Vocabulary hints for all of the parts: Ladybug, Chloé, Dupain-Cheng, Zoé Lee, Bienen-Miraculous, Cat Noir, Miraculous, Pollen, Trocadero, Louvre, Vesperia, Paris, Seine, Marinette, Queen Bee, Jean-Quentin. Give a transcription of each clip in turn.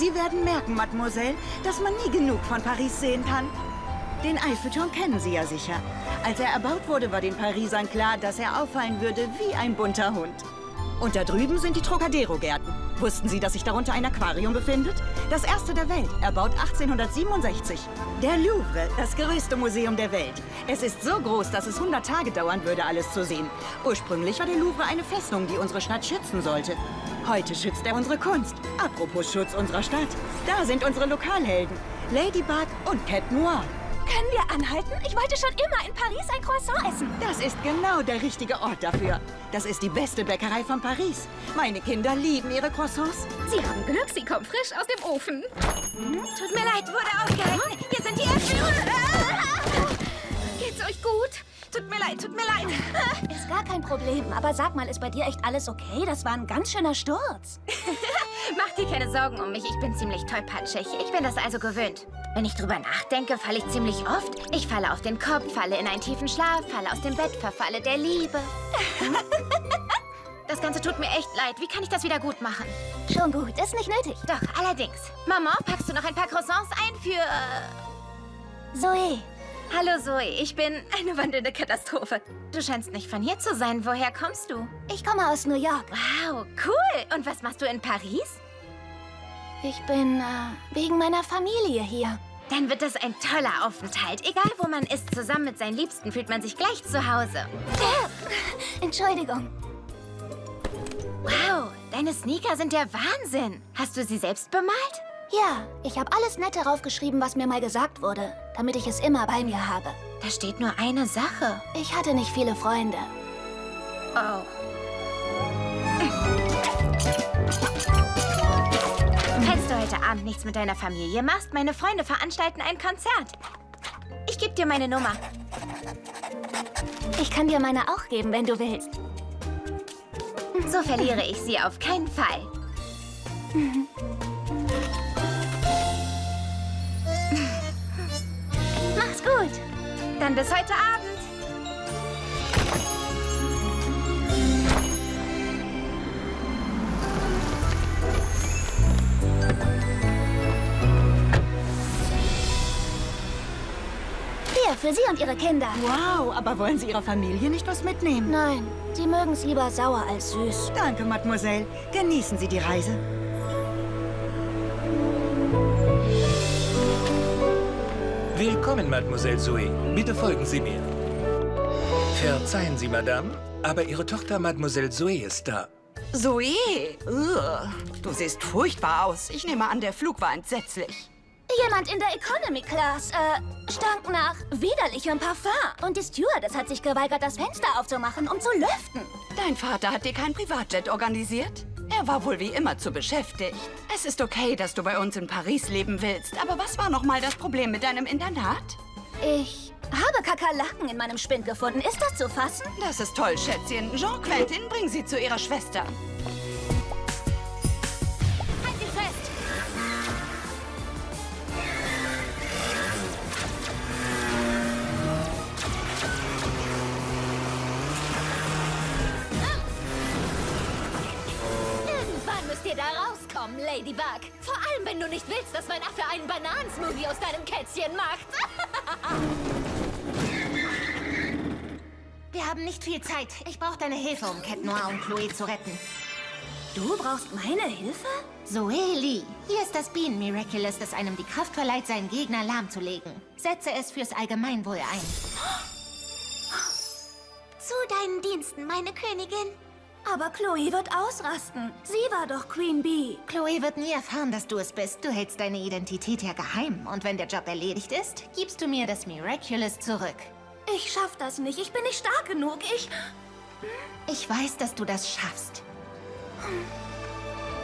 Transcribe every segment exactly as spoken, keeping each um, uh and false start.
Sie werden merken, Mademoiselle, dass man nie genug von Paris sehen kann. Den Eiffelturm kennen Sie ja sicher. Als er erbaut wurde, war den Parisern klar, dass er auffallen würde wie ein bunter Hund. Und da drüben sind die Trocadero-Gärten. Wussten Sie, dass sich darunter ein Aquarium befindet? Das erste der Welt, erbaut achtzehnhundertsiebenundsechzig. Der Louvre, das größte Museum der Welt. Es ist so groß, dass es hundert Tage dauern würde, alles zu sehen. Ursprünglich war der Louvre eine Festung, die unsere Stadt schützen sollte. Heute schützt er unsere Kunst. Apropos Schutz unserer Stadt. Da sind unsere Lokalhelden, Ladybug und Cat Noir. Können wir anhalten? Ich wollte schon immer in Paris ein Croissant essen. Das ist genau der richtige Ort dafür. Das ist die beste Bäckerei von Paris. Meine Kinder lieben ihre Croissants. Sie haben Glück, sie kommen frisch aus dem Ofen. Hm? Tut mir leid, wurde aufgehalten. Hm? Hier sind die Äpfel. Ah! Geht's euch gut? Tut mir leid, tut mir leid. Ah! Ist gar kein Problem. Aber sag mal, ist bei dir echt alles okay? Das war ein ganz schöner Sturz. Mach dir keine Sorgen um mich. Ich bin ziemlich tollpatschig. Ich bin das also gewöhnt. Wenn ich drüber nachdenke, falle ich ziemlich oft. Ich falle auf den Kopf, falle in einen tiefen Schlaf, falle aus dem Bett, verfalle der Liebe. Das Ganze tut mir echt leid. Wie kann ich das wieder gut machen? Schon gut, ist nicht nötig. Doch, allerdings. Maman, packst du noch ein paar Croissants ein für... Zoé. Hallo Zoé, ich bin eine wandelnde Katastrophe. Du scheinst nicht von hier zu sein. Woher kommst du? Ich komme aus New York. Wow, cool. Und was machst du in Paris? Ich bin äh, wegen meiner Familie hier. Dann wird das ein toller Aufenthalt. Egal, wo man ist, zusammen mit seinen Liebsten fühlt man sich gleich zu Hause. Äh, Entschuldigung. Wow, deine Sneaker sind der Wahnsinn. Hast du sie selbst bemalt? Ja, ich habe alles Nette draufgeschrieben, was mir mal gesagt wurde, damit ich es immer bei mir habe. Da steht nur eine Sache. Ich hatte nicht viele Freunde. Oh. Falls du heute Abend nichts mit deiner Familie machst, meine Freunde veranstalten ein Konzert. Ich gebe dir meine Nummer. Ich kann dir meine auch geben, wenn du willst. So verliere ich sie auf keinen Fall. Mach's gut. Dann bis heute Abend. Für Sie und Ihre Kinder. Wow, aber wollen Sie Ihrer Familie nicht was mitnehmen? Nein, Sie mögen es lieber sauer als süß. Danke, Mademoiselle. Genießen Sie die Reise. Willkommen, Mademoiselle Zoé. Bitte folgen Sie mir. Verzeihen Sie, Madame, aber Ihre Tochter Mademoiselle Zoé ist da. Zoé? Ugh. Du siehst furchtbar aus. Ich nehme an, der Flug war entsetzlich. Jemand in der Economy Class, äh, stank nach widerlichem Parfum. Und die Stewardess hat sich geweigert, das Fenster aufzumachen, um zu lüften. Dein Vater hat dir kein Privatjet organisiert? Er war wohl wie immer zu beschäftigt. Es ist okay, dass du bei uns in Paris leben willst, aber was war nochmal das Problem mit deinem Internat? Ich habe Kakerlaken in meinem Spind gefunden. Ist das zu fassen? Das ist toll, Schätzchen. Jean-Quentin, bring sie zu ihrer Schwester. Ladybug. Vor allem, wenn du nicht willst, dass mein Affe einen Bananensmoothie aus deinem Kätzchen macht. Wir haben nicht viel Zeit. Ich brauche deine Hilfe, um Cat Noir und Chloé zu retten. Du brauchst meine Hilfe? Zoé Lee, hier ist das Bienen-Miraculous, das einem die Kraft verleiht, seinen Gegner lahmzulegen. Setze es fürs Allgemeinwohl ein. Zu deinen Diensten, meine Königin. Aber Chloé wird ausrasten. Sie war doch Queen Bee. Chloé wird nie erfahren, dass du es bist. Du hältst deine Identität ja geheim. Und wenn der Job erledigt ist, gibst du mir das Miraculous zurück. Ich schaff das nicht. Ich bin nicht stark genug. Ich... Ich weiß, dass du das schaffst.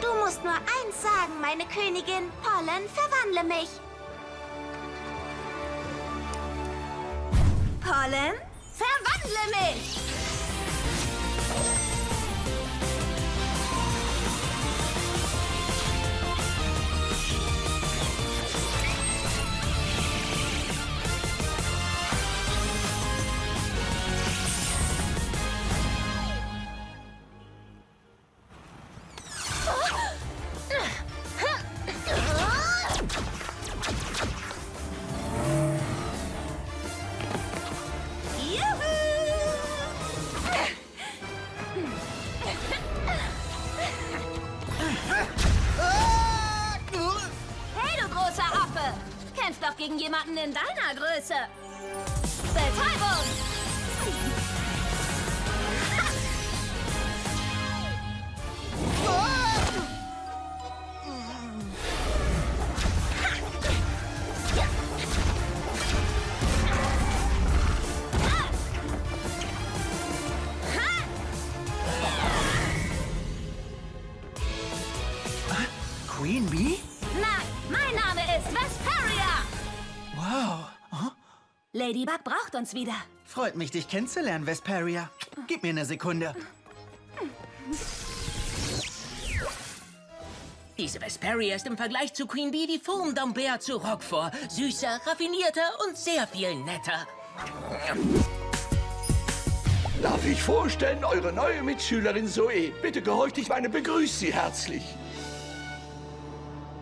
Du musst nur eins sagen, meine Königin. Pollen, verwandle mich. Pollen, verwandle mich! doch gegen jemanden in deiner Größe. Betäubung! Queen Bee? Nein, mein Name ist Vesperia. Wow. Huh? Ladybug braucht uns wieder. Freut mich, dich kennenzulernen, Vesperia. Gib mir eine Sekunde. Diese Vesperia ist im Vergleich zu Queen Bee die Form d'Ambert zu Roquefort. Süßer, raffinierter und sehr viel netter. Darf ich vorstellen, eure neue Mitschülerin Zoé? Bitte gehorcht ich meine, begrüßt sie herzlich.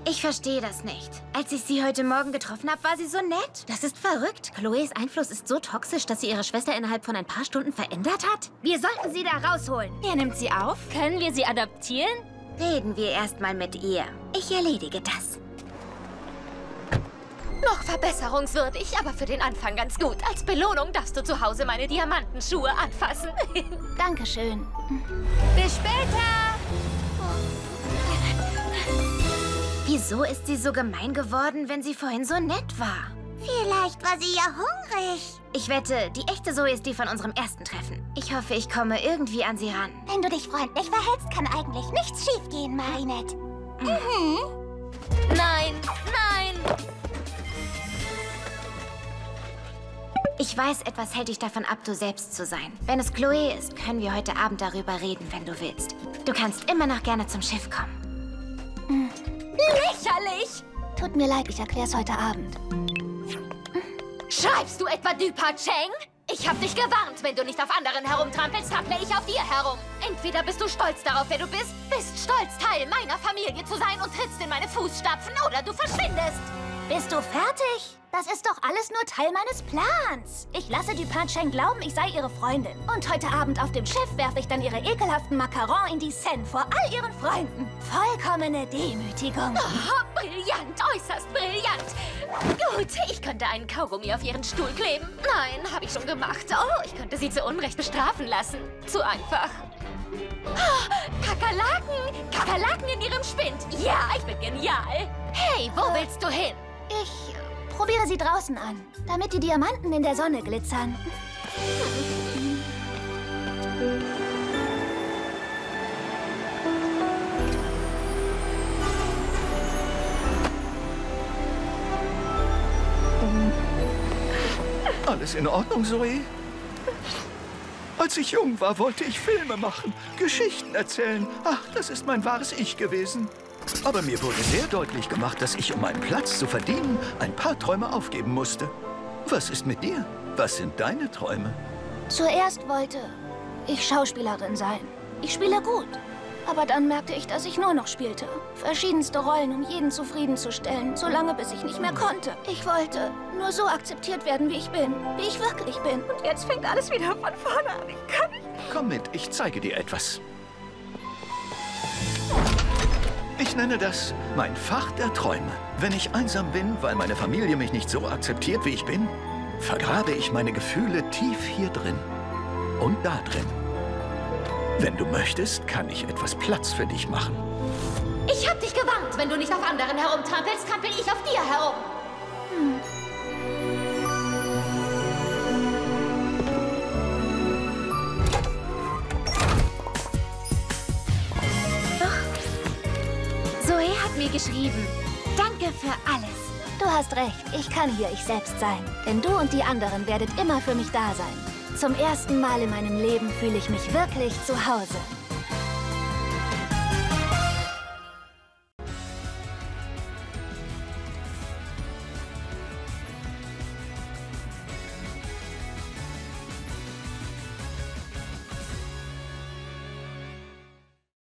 Ich verstehe das nicht. Als ich sie heute Morgen getroffen habe, war sie so nett. Das ist verrückt. Chloés Einfluss ist so toxisch, dass sie ihre Schwester innerhalb von ein paar Stunden verändert hat. Wir sollten sie da rausholen. Wer nimmt sie auf? Können wir sie adoptieren? Reden wir erstmal mit ihr. Ich erledige das. Noch verbesserungswürdig, aber für den Anfang ganz gut. Als Belohnung darfst du zu Hause meine Diamantenschuhe anfassen. Dankeschön. Bis später! Wieso ist sie so gemein geworden, wenn sie vorhin so nett war? Vielleicht war sie ja hungrig. Ich wette, die echte Zoé ist die von unserem ersten Treffen. Ich hoffe, ich komme irgendwie an sie ran. Wenn du dich freundlich verhältst, kann eigentlich nichts schiefgehen, Marinette. Mhm. Mhm. Nein, nein! Ich weiß, etwas hält dich davon ab, du selbst zu sein. Wenn es Chloé ist, können wir heute Abend darüber reden, wenn du willst. Du kannst immer noch gerne zum Schiff kommen. Lächerlich! Tut mir leid, ich erklär's heute Abend. Schreibst du etwa Dupain-Cheng? Ich hab dich gewarnt, wenn du nicht auf anderen herumtrampelst, trample ich auf dir herum. Entweder bist du stolz darauf, wer du bist, bist stolz, Teil meiner Familie zu sein und trittst in meine Fußstapfen, oder du verschwindest. Bist du fertig? Das ist doch alles nur Teil meines Plans. Ich lasse Dupain-Cheng glauben, ich sei ihre Freundin. Und heute Abend auf dem Schiff werfe ich dann ihre ekelhaften Macarons in die Seine vor all ihren Freunden. Vollkommene Demütigung. Oh, brillant, äußerst brillant. Gut, ich könnte einen Kaugummi auf ihren Stuhl kleben. Nein, habe ich schon gemacht. Oh, ich könnte sie zu Unrecht bestrafen lassen. Zu einfach. Oh, Kakerlaken! Kakerlaken in ihrem Spind. Ja, ich bin genial. Hey, wo äh, willst du hin? Ich... Probiere sie draußen an, damit die Diamanten in der Sonne glitzern. Alles in Ordnung, Zoé? Als ich jung war, wollte ich Filme machen, Geschichten erzählen. Ach, das ist mein wahres Ich gewesen. Aber mir wurde sehr deutlich gemacht, dass ich, um meinen Platz zu verdienen, ein paar Träume aufgeben musste. Was ist mit dir? Was sind deine Träume? Zuerst wollte ich Schauspielerin sein. Ich spiele gut. Aber dann merkte ich, dass ich nur noch spielte. Verschiedenste Rollen, um jeden zufriedenzustellen, solange bis ich nicht mehr konnte. Ich wollte nur so akzeptiert werden, wie ich bin, wie ich wirklich bin. Und jetzt fängt alles wieder von vorne an. Ich kann nicht... Komm mit, ich zeige dir etwas. Ich nenne das mein Fach der Träume. Wenn ich einsam bin, weil meine Familie mich nicht so akzeptiert, wie ich bin, vergrabe ich meine Gefühle tief hier drin und da drin. Wenn du möchtest, kann ich etwas Platz für dich machen. Ich hab dich gewarnt. Wenn du nicht auf anderen herumtrampelst, trampel ich auf dir herum. Hm. Mir geschrieben. Danke für alles. Du hast recht, ich kann hier ich selbst sein. Denn du und die anderen werdet immer für mich da sein. Zum ersten Mal in meinem Leben fühle ich mich wirklich zu Hause.